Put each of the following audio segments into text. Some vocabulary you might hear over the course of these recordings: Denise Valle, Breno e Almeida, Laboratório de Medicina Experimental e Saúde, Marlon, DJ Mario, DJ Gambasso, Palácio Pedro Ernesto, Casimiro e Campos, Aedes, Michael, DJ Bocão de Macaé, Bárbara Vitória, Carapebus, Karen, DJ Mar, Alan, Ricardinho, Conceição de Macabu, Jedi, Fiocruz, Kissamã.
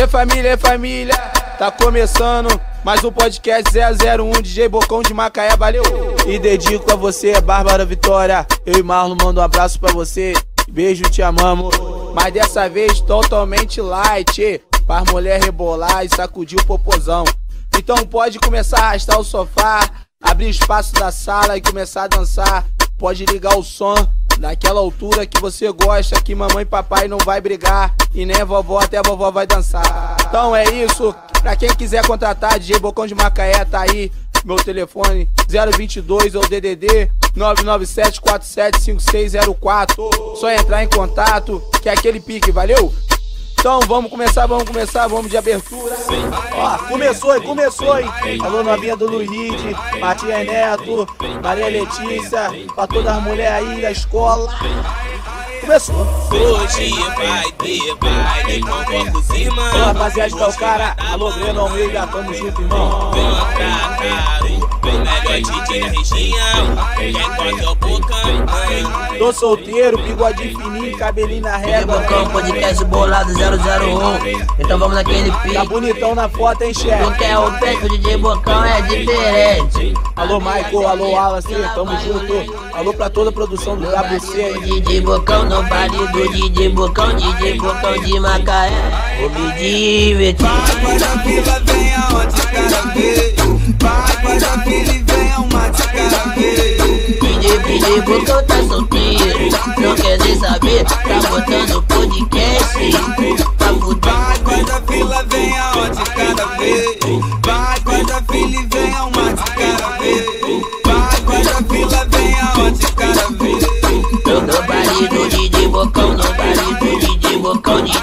É família, tá começando mais um podcast 001 DJ Bocão de Macaé, valeu! E dedico a você, Bárbara Vitória, eu e Marlon mando um abraço pra você, beijo, te amamos, mas dessa vez totalmente light, pra mulher rebolar e sacudir o popozão. Então pode começar a arrastar o sofá, abrir espaço da sala e começar a dançar, pode ligar o som naquela altura que você gosta, que mamãe e papai não vai brigar, e nem a vovó, até a vovó vai dançar. Então é isso, pra quem quiser contratar DJ Bocão de Macaé, tá aí meu telefone 022 ou DDD 997475604. Só entrar em contato, que é aquele pique, valeu? Então vamos começar, vamos de abertura. Ó, começou, hein? Alô, novinha do Luiz, Matias Neto, Maria Letícia, pra todas as mulheres aí da escola. Começou. Hoje vai ter baile, convoca os irmãos. Olá, rapaziada, tá o cara. Alô, Breno e Almeida, tamo junto, irmão. Vem pra caro, vem melhor DJ da região. É tô solteiro, bigode fininho, cabelinho na régua. Bocão, podcast bolado 001. Então vamos naquele pique. Tá bonitão na foto, hein, chefe? Qualquer um peixe, o DJ Bocão é diferente. Alô, Michael, alô, Alan, tamo junto. Alô pra toda a produção do WC. DJ Bocão não vale do DJ Bocão de Macaé. Vou me divertir. Vai, Guarapira, vem aonde Carapê. Vai, Guarapira, vem aonde Carapê. DJ Bocão tá solteiro, não quer nem saber, tá botando podcast. Vai, Guarapira, vem aonde Carapê. Vai, Guarapira, vem aonde Carapê. Vai, Guarapira, vem aonde Carapê. No baile do DJ Bocão, no baile do DJ Bocão de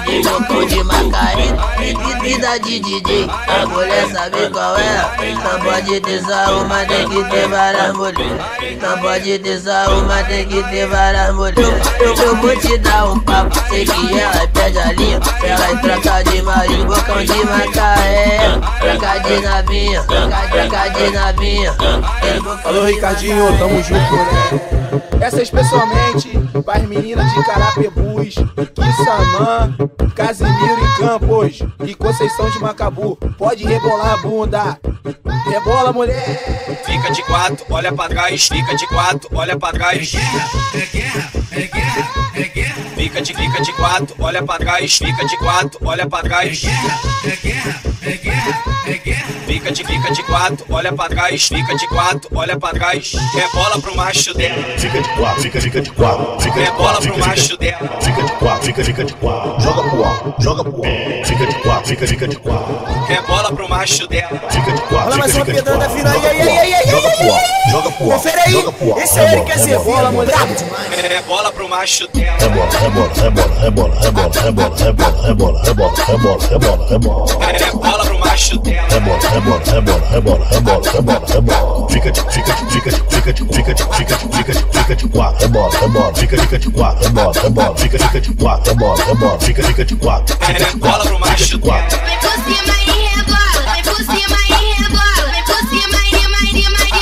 Macaé. Tem vida de DJ, a mulher sabe qual é. Não pode ter só uma, tem que ter várias mulheres. Não pode ter só uma, tem que ter várias mulheres. Eu vou te dar um papo, sei que ela perde a linha. Ela troca de marido, Bocão de Macaé. Troca de navinha. Alô, Ricardinho, tamo junto, né? Essa é especialmente para as meninas de Carapebus, Kissamã, Casimiro e Campos e Conceição de Macabu. Pode rebolar a bunda, rebola, mulher. Fica de quatro, olha pra trás. Fica de quatro, olha pra trás. É guerra. Fica de quatro, olha pra trás. Fica de quatro, olha pra trás. É guerra. Fica de quatro, olha pra trás. Fica de quatro, olha pra trás. Rebola pro macho dela. Fica de quatro. Rebola pro macho dela. Fica de quatro. Joga pro alto. Fica de quatro. Rebola pro macho dela. Fica de quatro. Olha mais uma pedana final. Joga pro alto. Confere aí. Esse é ele que é ser bola, brabo demais. Rebola pro macho dela. Rebola pro macho dela. É bola. Fica de quatro. É bola. Fica de quatro. É bola. Fica de quatro. É bola. É bola. Fica de quatro. É bola pro macho dela. Vem por cima e rebola. Vem por cima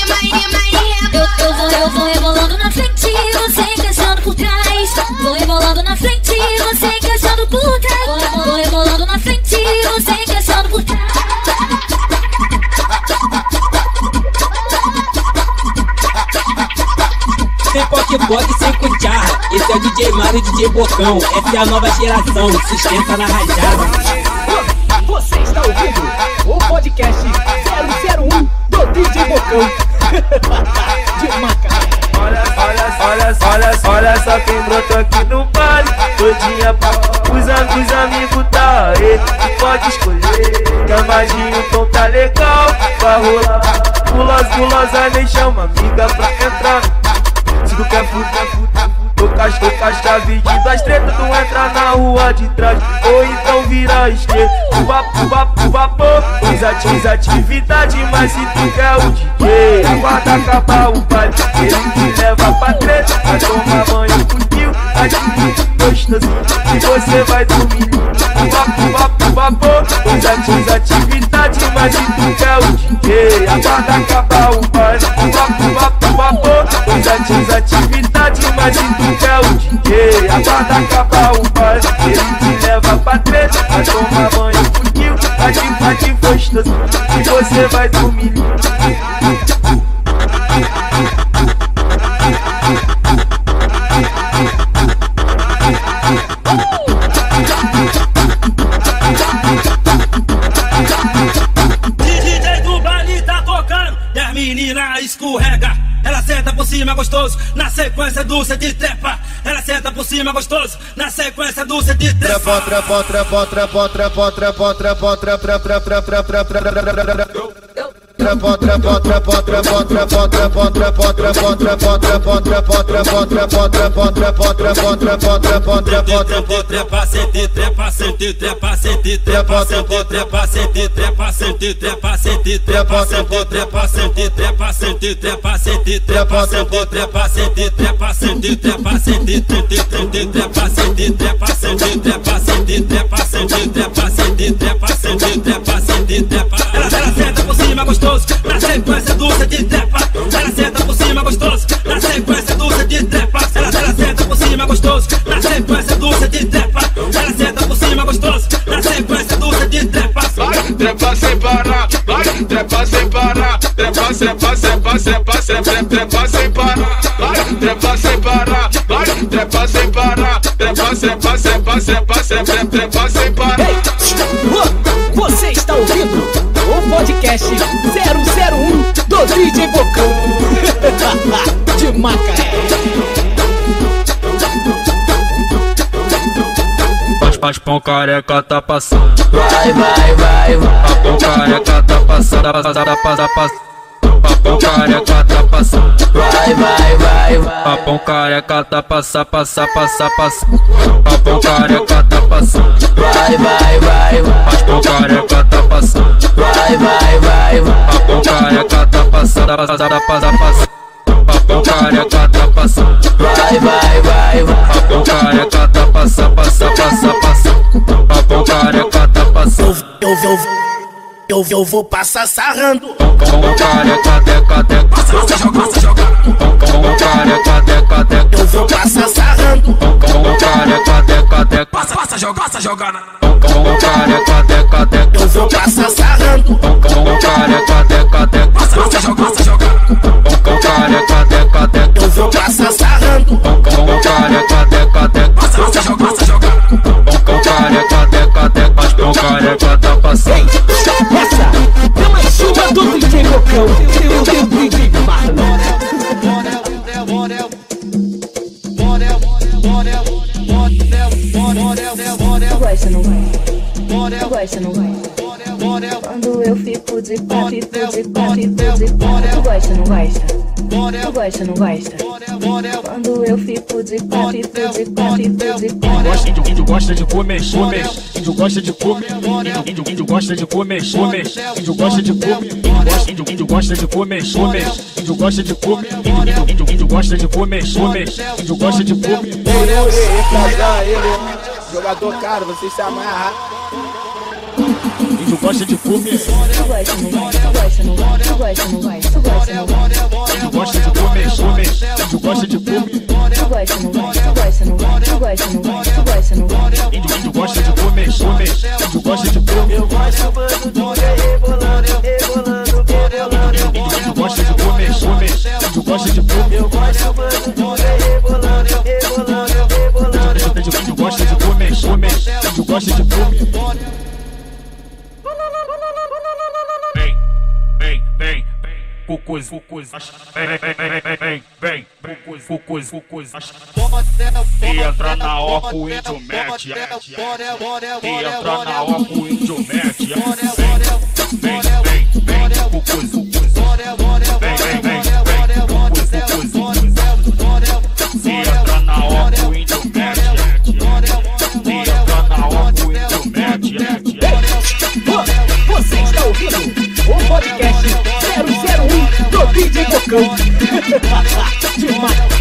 e rebola. Eu vou rebolando na frente, você encaixando por trás. Vou rebolando na frente, você encaixando por trás. Vou rebolando na frente, você encaixando por trás. Sem poque-poque, sem cucharra. Esse é o DJ Mario e DJ Bocão. Essa é a nova geração, sustenta na rajada. Você está ouvindo o podcast 001 do DJ Bocão de Macaé. Olha só quem brotou aqui no baile. Todinha pra os amigos da areia. Pode escolher. Camadinho, pão tá legal. Vai rolar. Gulosa, nem chama amiga pra entrar. Se tu quer puta, toca as chaves de duas tretas, tu entra na rua de trás, ou então vira a esquerda. Pô, fiz atividade, mas se tu quer o DJ, aguarda acabar o baile, ele te leva pra treta, vai tomar banho contigo, vai te gostosinho, e você vai dormir. Pô, fiz atividade, mas se tu quer o DJ, aguarda acabar o baile, atividade, mas se tu quer o DJ, aguarda acabar o baile, ele te leva pra treta, vai tomar banho. gostoso, na sequência do set de trepa. Ela senta por cima gostoso, na sequência do set de trepa. Trepa, trepa, trepa, trepa, trepa, trepa, trepa, trepa, trepa, trepa. Na sequência do set de trepa, ela senta por cima gostoso. Na sequência do set de trepa, ela senta por cima gostoso. Na sequência do set de trepa, ela senta por cima gostoso. Na sequência do set de trepa, vai trepa sem parar, vai trepa sem parar, trepa, trepa, trepa, trepa, trepa, trepa sem parar, vai trepa sem parar, vai trepa sem parar, trepa, trepa, trepa, trepa, trepa, trepa sem parar. Você está ouvindo o podcast 001 do DJ Bocão de Macaé. As pão careca tá passando. Vai, vai, vai, vai. A pão careca tá passando. A pão careca tá passando. Vai, vai, vai, vai. A pão careca tá passando, passa, passa, passa. A pão careca tá passando. Vai, vai, vai, vai. A pão careca tá passando. Vai, vai, vai, vai. A pão careca tá passando, passada, passada, passada. A pão careca tá passando. Vai, vai, vai, vai. A pão careca tá passando, passa, passa, passa. A pão careca tá passando. Eu vou passar sarrando. Pão careca, deca, deca. Passa, joga, joga. Pão careca, deca, deca. Eu vou passar sarrando. Pão careca, deca, deca. Passa, joga, passa, joga. Pão careca, deca, deca. Eu vou passar sarrando. Pão careca, deca, deca. Passa, joga, passa, joga. Pão careca, deca, deca. Eu vou passar sarrando. Pão careca, deca, deca. Passa, joga, passa, joga. Pão careca, deca, deca. Mas pão careca tá passando. Essa é mais uma do DJ Bocão, do DJ Marlon. Tu gosta, não vai? Tu gosta, não vai? Quando eu fico de pá, fico de pá. Tu gosta, não gosta? Tu gosta, não gosta? Quando eu fico de pá, fico de pá. Índio gosta de comer, comer. Índio gosta de comer, índio gosta de comer, comer. Índio gosta de comer, índio gosta de comer, comer. Índio gosta de comer, índio gosta de comer, comer. Índio gosta de comer. Jogador caro, você se amarra. Índio gosta de comer. Tu gosta, não gosta? Tu gosta, não gosta? Tu gosta, não gosta? Índio gosta de comer, comer. Índio gosta de comer. Tu gosta, não gosta? Tu gosta, não gosta? Tu gosta, não gosta? Tu gosta, não gosta? Índio gosta de comer, comer. Índio gosta de comer. Eu gosto quando DJ rebolando, rebolando, rebolando. Índio gosta de comer, comer. Índio gosta de comer. Eu gosto quando DJ rebolando, rebolando, rebolando. Índio gosta de comer, comer. Índio gosta de comer. Cucuz, cucuz, bem, cucuz, cucuz. E entra na oca o índio mete. E entra na oca o índio mete. Bem, cucuz, cucuz. Bem, cucuz, cucuz. E entra na oca o índio mete. E entra na oca o índio mete. Você está ouvindo o podcast 001 do DJ Bocão de Macaé.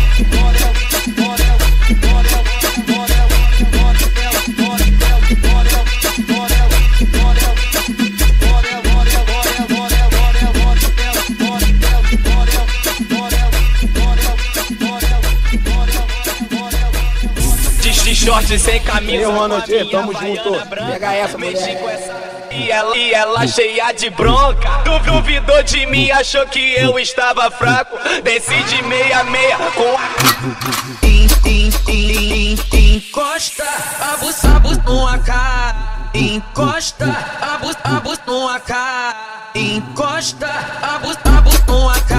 Short sem camisa, tamo junto. Pega essa, mulher. E ela cheia de bronca. Duvidou de mim, achou que eu estava fraco. Desci de meia com a... Encosta, abus no AK. Encosta, abus no AK. Encosta, abus no AK.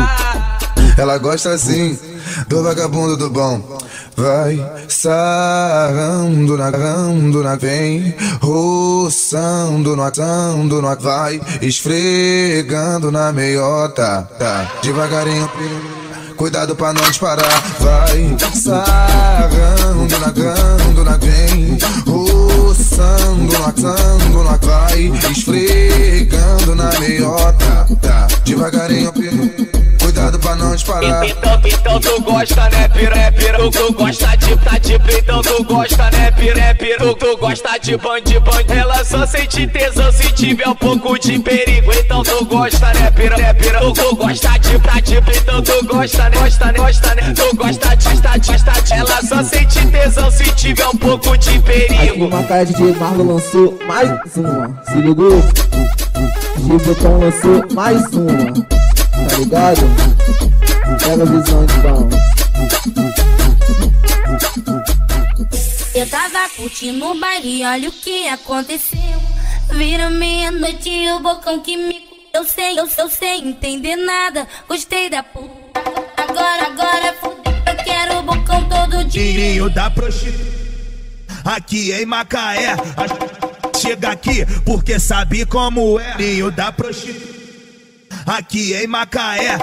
Ela gosta assim do vagabundo do bom. Vai sarrando na vem, roçando no vai, esfregando na meiota, tá. Devagarinho, cuidado pra não disparar. Vai sarrando na vem, roçando no vai, esfregando na meiota, tá. Devagarinho, cuidado pra não disparar. Então tu gosta, né, piré, tu gosta de então tu gosta, né, piré, tu gosta de band. Ela só sente tesão se tiver um pouco de perigo. Então tu gosta, né, piré, tu gosta de então tu gosta, né, tu gosta de ela só sente tesão se tiver um pouco de perigo. Macaé DJ Marlon lançou mais uma, se ligou? DJ Bocão lançou mais uma. Tá ligado? Pega a visão de bom. Eu tava curtindo o baile, olha o que aconteceu. Vira meia-noite e o Bocão que me... Eu sei entender nada. Gostei da puta. Agora fudeu, eu quero o Bocão todo dia. Tirinho da prostituta aqui em Macaé. Chega aqui porque sabe como é. Tirinho da prostituta aqui em Macaé,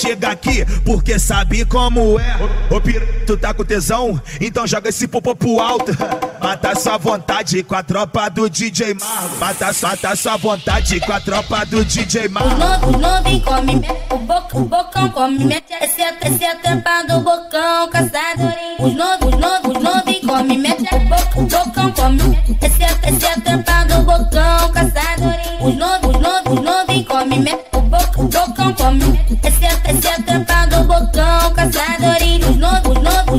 chega aqui porque sabe como é. Ô pira, tu tá com tesão? Então joga esse popô pro alto. Mata sua vontade com a tropa do DJ Mar. Mata sua vontade com a tropa do DJ Mar. O novo come, o bocão come, mete essa tampa do bocão, caçador. Os novo come, mete o bocão come, essa tampa do bocão, caçador. Os novo come, mete o bocão come, essa tampa do bocão, caçadorinho. Os novo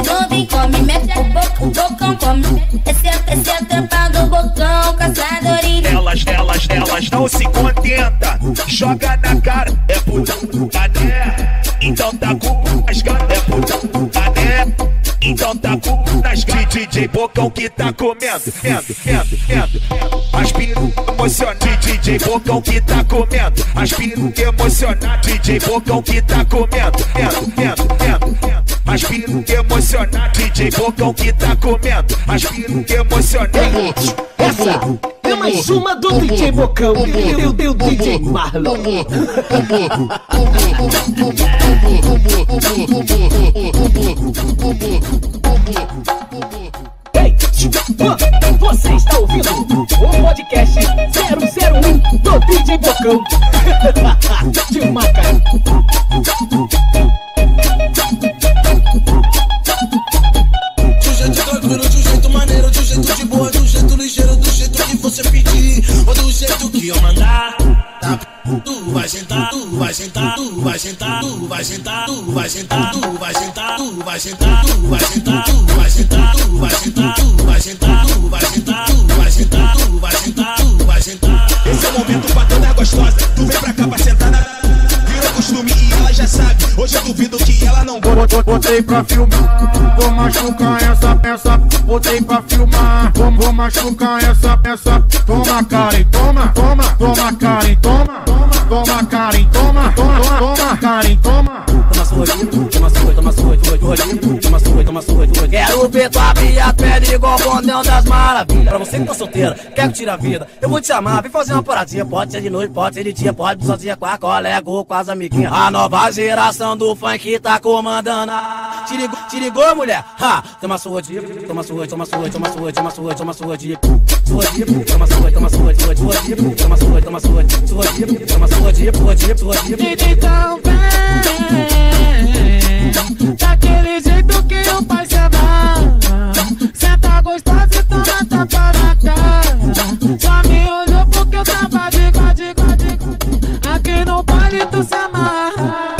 come, mete o bocão come, essa tampa do bocão, caçadorinho. Elas não se contenta, joga na cara, é putão, cadê? Então tá com as gatas, é putão, cadê? Então tá com nas gatas, DJ Bocão que tá comendo, as piru emocionado, DJ Bocão que tá comendo, as piru emocionado, DJ Bocão que tá comendo, as piru emocionado, DJ Bocão que tá comendo, as piru emocionado. Essa é mais uma do DJ Bocão, deu DJ Marlon. Ei, você está ouvindo o podcast 001 do DJ Bocão de Macaé. De um jeito doido, virou de um jeito maneiro, de um jeito de boa, de um jeito ligeiro, do jeito que você pedir, ou do jeito que eu mandar. Tu vai sentar, tu vai sentar, tu vai sentar, tu vai sentar, tu vai sentar, tu vai sentar, tu vai sentar, tu vai sentar, tu vai sentar, tu vai sentar, tu vai sentar, tu vai sentar, tu vai sentar, tu vai sentar, tu vai sentar. Esse é o momento pra toda gostosa, tu vem pra cá pra sentar na... Virou costume e ela já sabe, hoje eu duvido que ela não... Botei pra filmar, vou machucar essa peça. Botei pra filmar, vou machucar essa peça. Toma Karen, toma Karen, toma Karen, toma Karen, toma. Toma sorrido, toma sorrido. Quero ver tua via, pele igual bondão das maravilhas. Pra você que tá solteira, quer que tira a vida, eu vou te chamar, vem fazer uma paradinha. Pode ser de noite, pode ser de dia, pode sozinha com a colega ou com as amiguinhas. A nova geração do funk tá comandando. Te ligou, mulher? Ha! Toma sua dica. Então vem, daquele jeito que o pai se amarra. Senta gostosa e toma tapa na cara. Só me olhou porque eu tava dica. Aqui no baile tu se amarra.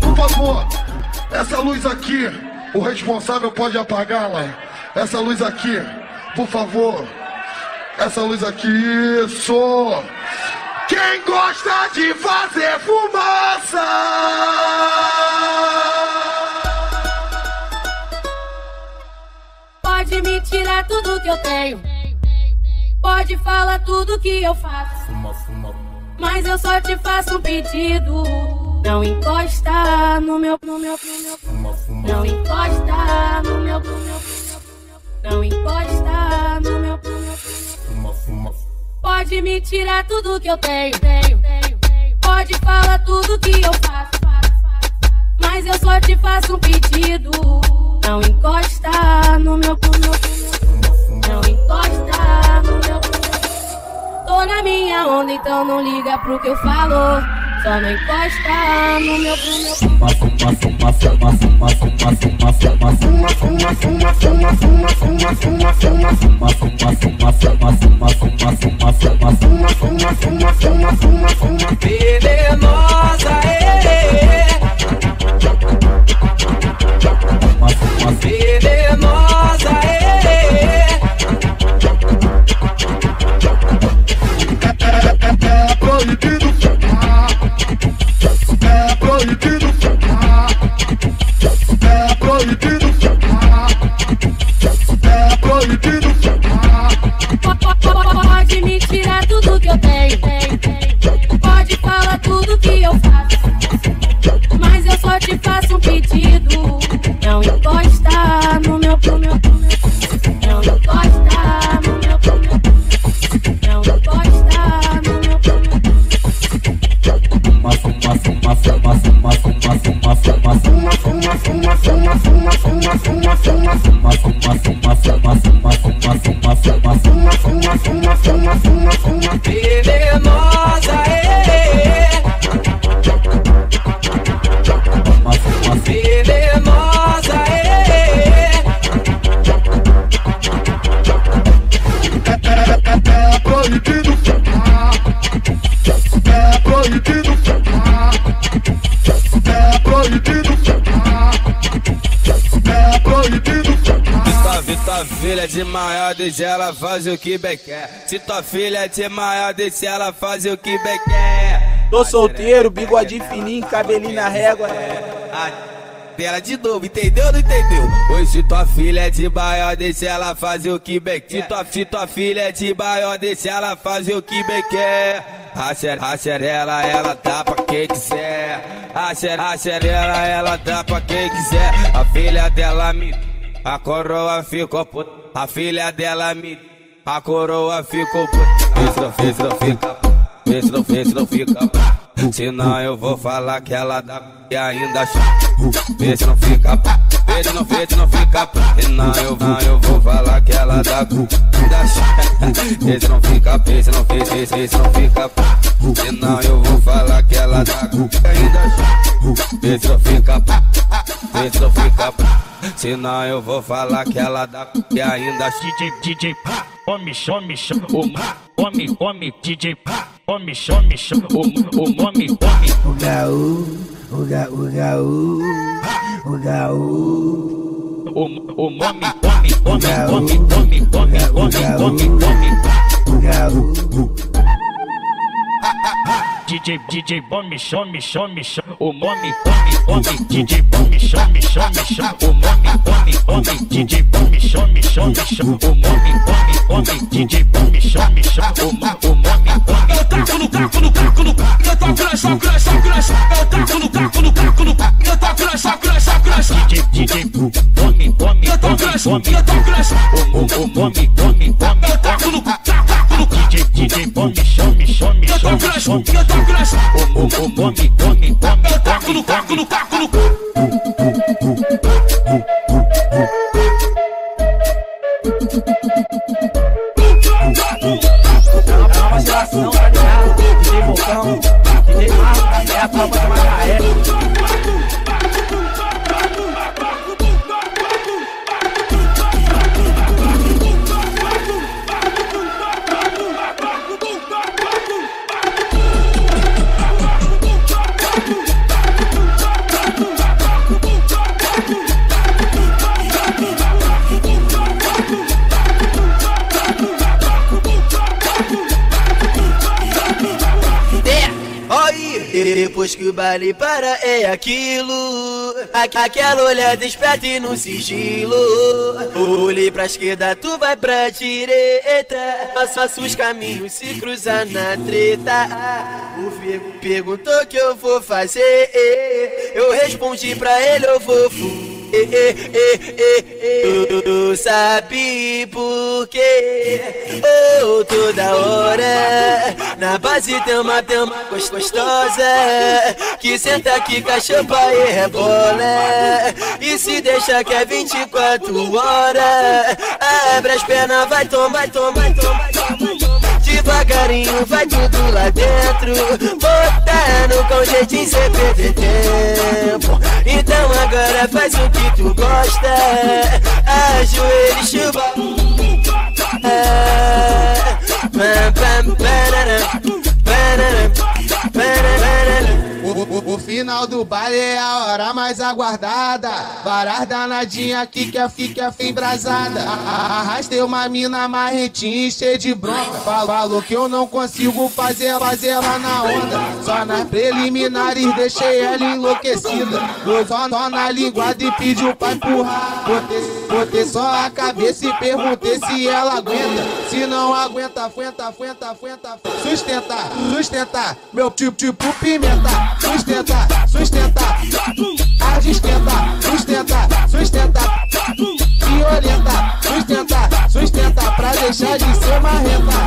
Por favor, essa luz aqui, o responsável pode apagá-la. Essa luz aqui, por favor. Essa luz aqui, isso. Quem gosta de fazer fumaça? me tirar tudo que eu tenho. Pode falar tudo que eu faço. Mas eu só te faço um pedido. Não encosta no meu, não encosta no meu, não encosta no meu. Pode me tirar tudo que eu tenho. Pode falar tudo que eu faço. Mas eu só te faço um pedido. Não encosta no meu, não encosta no meu. Tô na minha onda, então não liga pro que eu falo. Só não encosta no meu venenosa é proibido. Pode me tirar tudo que eu tenho. Pode falar tudo que eu faço. Mas eu só te faço um pedido. Não encosta no meu, não encosta no meu, não encosta no meu. Venenosa é, venenosa é proibido, é proibido. Se tua filha é de maior, deixa ela fazer o que bem quer. Se tua filha é de maior, deixa ela fazer o que bem quer. Tô solteiro, bigodinho fininho, cabelinho na régua. Dela de novo, entendeu ou não entendeu? Hoje se tua filha é de maior, deixa ela fazer o que bem quer. Se tua filha é de maior, deixa ela fazer o que bem quer. A xerela, ela dá pra quem quiser. A xerela, ela dá pra quem quiser. A filha dela me... A coroa ficou puta. A filha dela me... A coroa ficou puta. Isso não fica. Isso não fica. Senão eu vou falar que ela dá e ainda chata. Isso não fica. Isso não fica. Senão eu vou falar que ela dá ainda chata. Isso não fica. Isso não fica. Isso não fica. Senão eu vou falar que ela dá ainda chata. Isso não fica. Isso não fica. Senão eu vou falar que ela dá e ainda DJ pá, homem, DJ pá, homem, o gaú, o gaú. O nome, o DJ Bomb, chame, o nome, homem, DJ Bomb, chame, o nome, homem, DJ Bomb, chame, o nome, homem, DJ Bomb, chame, o nome, homem. Eu taco no caco, no caco, no caco, eu taco nessa, cresça. Eu taco no caco, no caco, no caco, eu taco nessa, cresça. DJ Bomb, eu taco nessa, o nome, homem, eu taco no caco. DJ Bomb, chame, eu taco nessa, eu taco nessa, o nome, eu taco no caco, no caco, no caco. A nova geração tá ligado, DJ Bocão, DJ Mar, é a tropa de Macaé. Depois que o baile para é aquilo. aquela olhada esperta e no sigilo. Olhei pra esquerda, tu vai pra direita, faço os caminhos se cruzar na treta. O Figo perguntou o que eu vou fazer, eu respondi pra ele, eu vou fugir. Tu sabe por quê? Oh, toda hora na base tem uma gostosa que senta aqui, cachapa e rebola. E se deixa que é 24 horas. Abre as pernas, vai tomar, vai tomar, vai tomar. Devagarinho vai tudo lá dentro, botando com jeitinho sem perder tempo. Então agora faz o que tu gosta, ajoelha e chuva. O final do baile é a hora mais aguardada. Varar danadinha que quer fica embrasada. Arrastei uma mina marrentinha cheia de bronca. Falou que eu não consigo fazer ela na onda. Só nas preliminares deixei ela enlouquecida. Gozou nó na linguada e pediu pra empurrar. Botei só a cabeça e perguntei se ela aguenta. Se não aguenta, aguenta. Sustentar, meu tipo pimenta. Sustentar, a desquentar, sustentar, violenta, sustentar, pra deixar de ser marreta,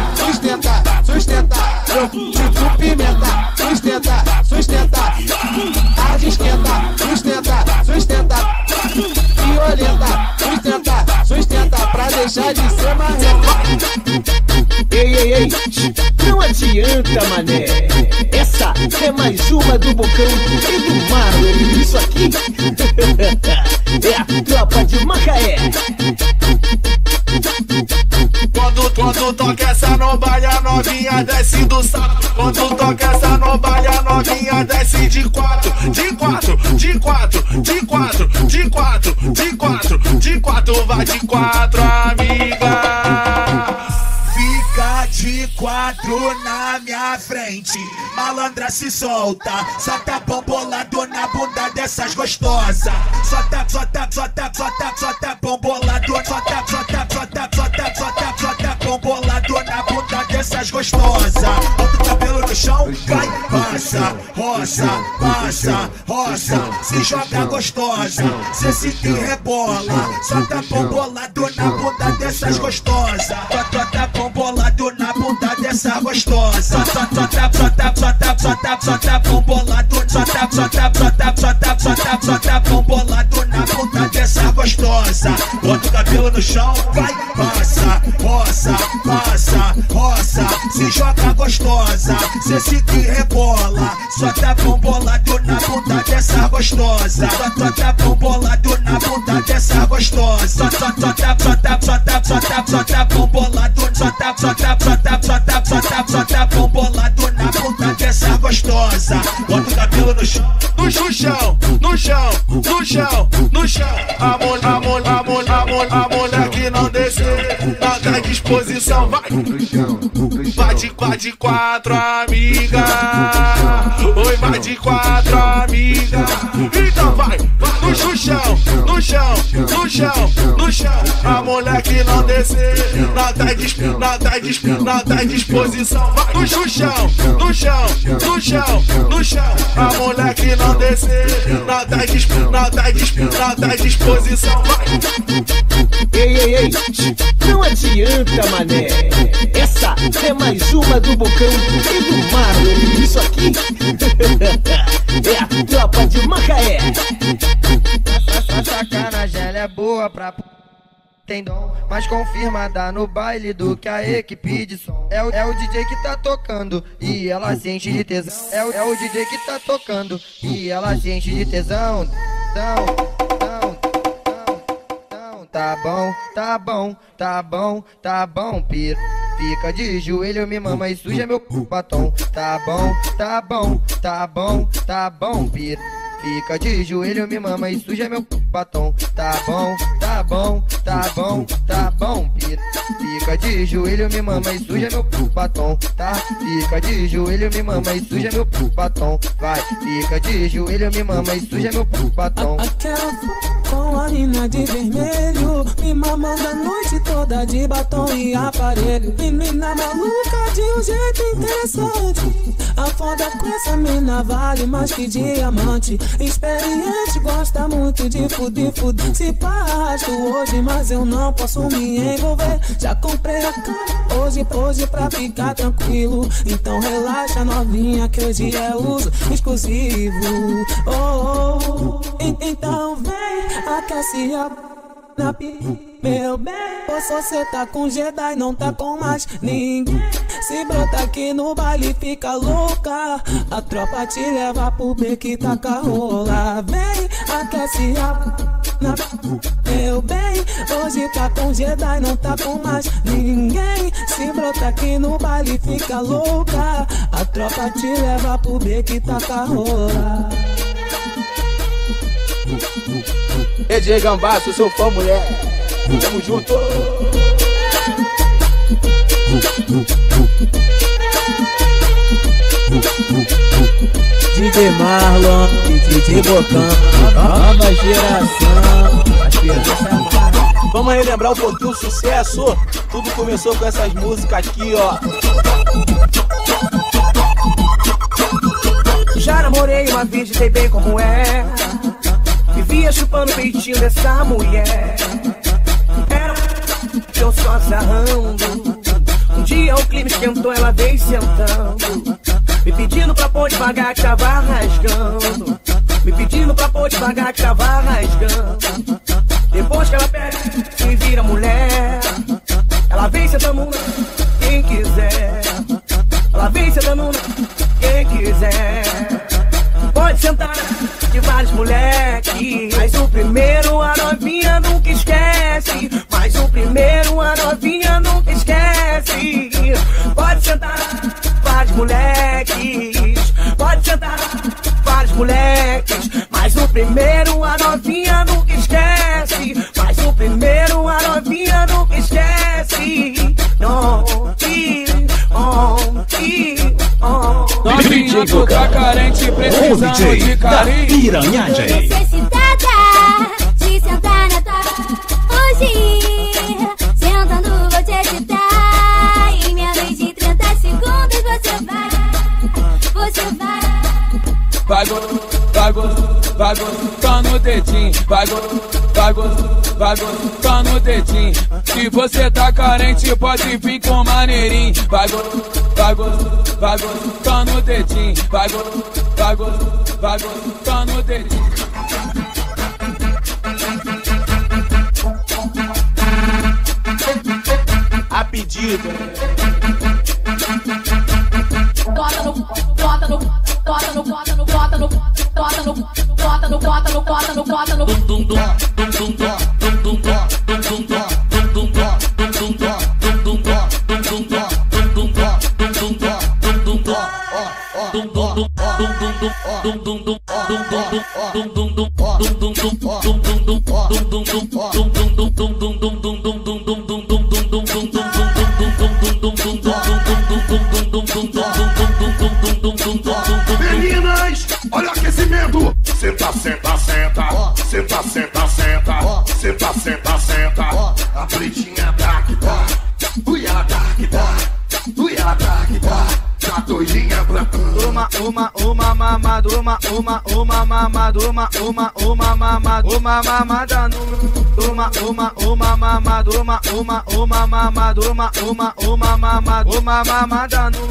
sustentar, meu tipo pimenta, sustentar, a desquentar, sustentar, violenta, sustentar, pra deixar de ser marreta. Ei, não adianta, mané. Essa é mais uma do Bocão e do Marlon. Isso aqui é a tropa de Macaé. Quando toca essa no baile, a novinha desce do salto. Quando toca essa no baile, a novinha desce de quatro. De quatro, vai de quatro, amiga. De quatro na minha frente, malandra se solta, só tá bombolado na bunda dessas gostosa. Só tá bombolado na bunda dessas gostosa. Bota o cabelo no chão, vai, passa, roça, se joga gostosa, se sente rebola. Só tá bombolado na bunda dessas gostosa. Tá bombolado na bunda dessa gostosa. Só tá bombolado. Só tá bombolado na bunda dessa gostosa. Bota o cabelo no chão, vai, passa, roça, se joga gostosa, cê se que rebola. Só tá bombolado na bunda dessa gostosa. Só tá bombolado na bunda dessa gostosa. Só tá bombolado. Só tá bombolado na bunda dessa gostosa. Bota o cabelo no chão, no chão. A mulher que não desceu, não tá em disposição, vai. Vai de quatro, amiga. Oi, vai de quatro, amiga. Então vai, no chão. A mulher que não desceu, não tá em disposição. Nada em disposição, vai no chão. A mulher que não descer, nada em disposição, vai. Ei, não adianta, mané. Essa é mais uma do Bocão e do Marlon. Isso aqui é a tropa de Macaé. Essa sacanagem, ela é boa pra... Tem dom, mas confirmada no baile do que a equipe de som. É o DJ que tá tocando e ela se enche de tesão. É o DJ que tá tocando e ela se enche de tesão. Então, tá bom, piro. Fica de joelho, me mama e suja meu batom. Tá bom, piro. Fica de joelho, me mama e suja meu batom. Tá bom, tá tá bom, tá bom, tá bom. Fica de joelho, me mama e suja meu cu batom, tá? Fica de joelho, me mama e suja meu cu batom, vai. Fica de joelho, me mama e suja meu cu batom. Com a mina de vermelho, me mamando a noite toda de batom e aparelho. Menina maluca de um jeito interessante, a foda com essa mina vale mais que diamante. Experiente, gosta muito de fuder. Se pasto hoje, mas eu não posso me envolver. Já comprei a cama hoje pra ficar tranquilo. Então relaxa novinha que hoje é uso exclusivo. Oh, oh. Então vem aquece a na meu bem, pois você tá com Jedi, não tá com mais ninguém. Se brota aqui no baile, fica louca. A tropa te leva pro beco e taca rola. Vem, aquece a na meu bem, hoje tá com Jedi, não tá com mais ninguém. Se brota aqui no baile, fica louca. A tropa te leva pro beco e taca rola. DJ Gambasso, sou fã mulher. Tamo junto. DJ Marlon, DJ Bocão, nova geração. Vamos relembrar um pouquinho o sucesso. Tudo começou com essas músicas aqui, ó. Já namorei uma vez e sei bem como é. Vivia chupando o peitinho dessa mulher. Era eu só sarrando. Um dia o clima esquentou, ela veio sentando, me pedindo pra pôr devagar que tava rasgando. Me pedindo pra pôr devagar que tava rasgando. Depois que ela pega e vira mulher, ela vem sentando quem quiser. Ela vem sentando quem quiser. Pode sentar de vários moleques, mas o primeiro a novinha nunca esquece. Mas o primeiro a novinha nunca esquece. Pode sentar vários moleques, pode sentar vários moleques, mas o primeiro a novinha nunca esquece. Mas o primeiro a novinha nunca esquece. Não, novinha, tu tá carente, precisando de carinho. Necessitada de sentar na tua. Hoje, sentando vou te agitar. Em menos de 30 segundos você vai. Vai gostando no dedinho. Vai gostando no dedinho. Se você tá carente, pode vir com maneirinho. Vai gostando. Vai gostando no dedinho. Vai gostando no dedinho. A pedido. Meninas, olha o aquecimento. Senta, senta, senta. Senta, senta, senta. Senta, senta, senta. A pretinha tá que tá. Uia tá que tá. Uia tá que tá. Uma mamada, uma mamada, uma mamada no. Uma mamada, uma mamada, uma mamada no.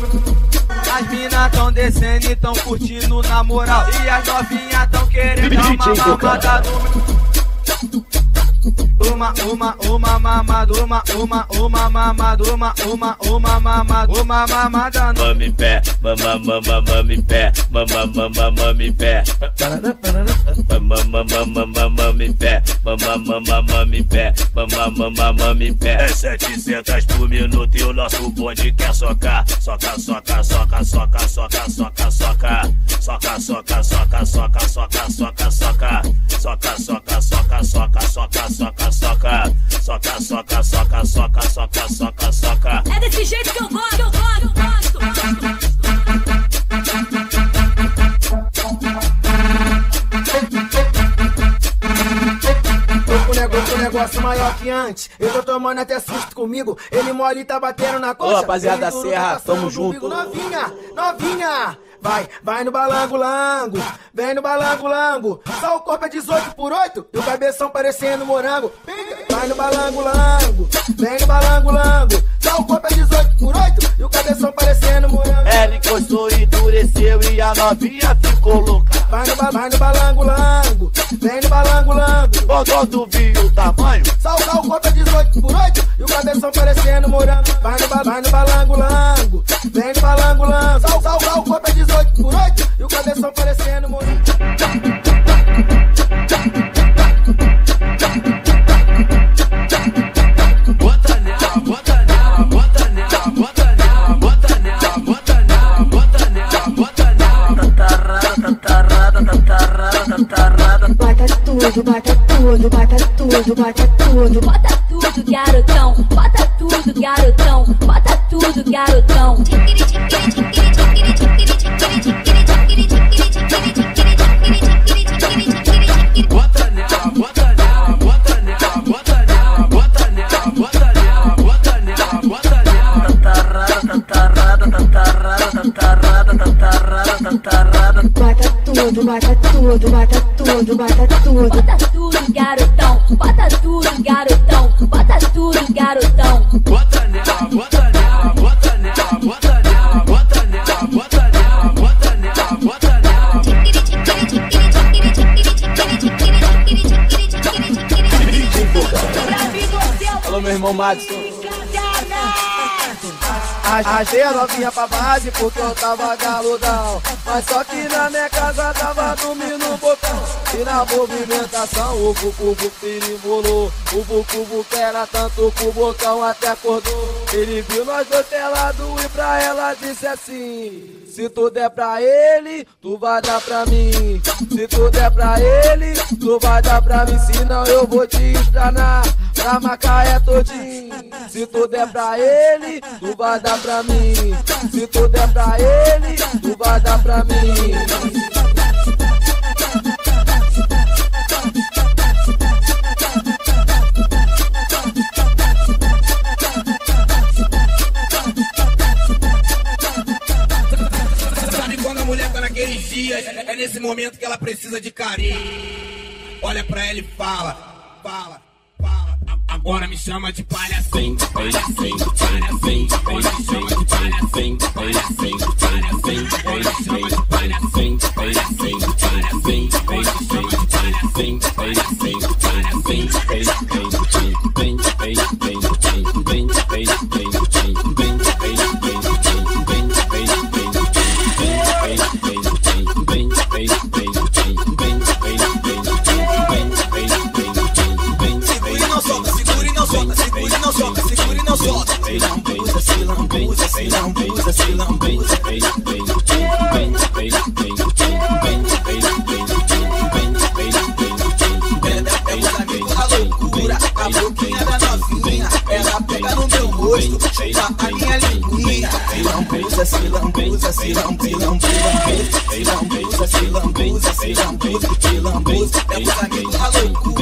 As mina tão descendo e tão curtindo na moral. E as novinhas tão querendo uma mamada no. Uma mamada, uma mamada, uma mamada, uma mamada. Mami pé, mami pé, mami pé. Mami pé, mami pé, mami pé. É 700 por minuto e o nosso bonde quer socar. Soca, soca, soca, soca, soca, soca, soca. Soca, soca, soca, soca, soca, soca, soca. Soca, soca, soca, soca, soca, soca, soca. soca, soca, soca, soca, soca, soca. É desse jeito que eu gosto, eu gosto, eu gosto, eu gosto. Negócio maior que antes, eu tô tomando até susto comigo. Ele mole e tá batendo na coxa. Ô rapaziada da Serra, tamo junto. Novinha, novinha, vai, vai no balango lango, vem no balango lango. Só o corpo é 18/8 e o cabeção parecendo morango. Vai no balango lango, vem no balango lango. Só o corpo é 18/8 e o cabeção parecendo morango. Ela encostou e endureceu e a novinha ficou louca. Vai no balango lango, vem no balango lango. Botão do vinho tá. Salgar o corpo é 18/8 e o cabeção parecendo morango. Vai no balango lango, vem no balango lango. Salgar o corpo é 18/8 e o cabeção parecendo morango. Bota nela, bota nela, bota nela, bota nela, bota nela, bota nela, bota nela, bota nela. Tatarada, tatarada, tatarada, tatarada. Bota tudo, bota tudo. Bota tudo, bota tudo, bota tudo, garotão. Bota tudo, garotão. Bota tudo, garotão. Bota nela, bota nela, bota nela, bota nela, bota nela, bota nela, bota nela, bota nela. Tatarada, tatarada, tatarada, tatarada, tatarada, tatarada. Bota tudo, bota tudo, bota tudo, bota tudo, bota tudo. Garotão, bota tudo, garotão, bota tudo, garotão. Bota nela, bota nela, bota nela, bota nela, bota nela, bota nela, bota nela, bota nela. Alô, meu irmão Madison. Achei a novinha pra base porque eu tava galudão. Mas só que na minha casa tava dormindo um bocão. E na movimentação o bucubu pirimbolou. O bucubu era tanto que o bocão até acordou. Ele viu nós dois pelados e pra ela disse assim: se tu der pra ele, tu vai dar pra mim. Se tu der pra ele, tu vai dar pra mim. Senão eu vou te estranar pra Macaé todinho. Se tu der pra ele, tu vai dar pra mim. Se tu der pra ele, tu vai dar pra mim. Sabe quando a mulher tá naqueles dias? É nesse momento que ela precisa de carinho. Olha pra ela e fala, fala. Agora me chama de palhacinho, palhacinho, palhacinho, hoje me chama de palhacinho, palhacinho, palhacinho, hoje me chama de palhacinho, palhacinho, palhacinho, hoje me chama de palhacinho, palhacinho, palhacinho, palhacinho, palhacinho, palhacinho, palhacinho, palhacinho. Se lambuza, é os amigos da loucura.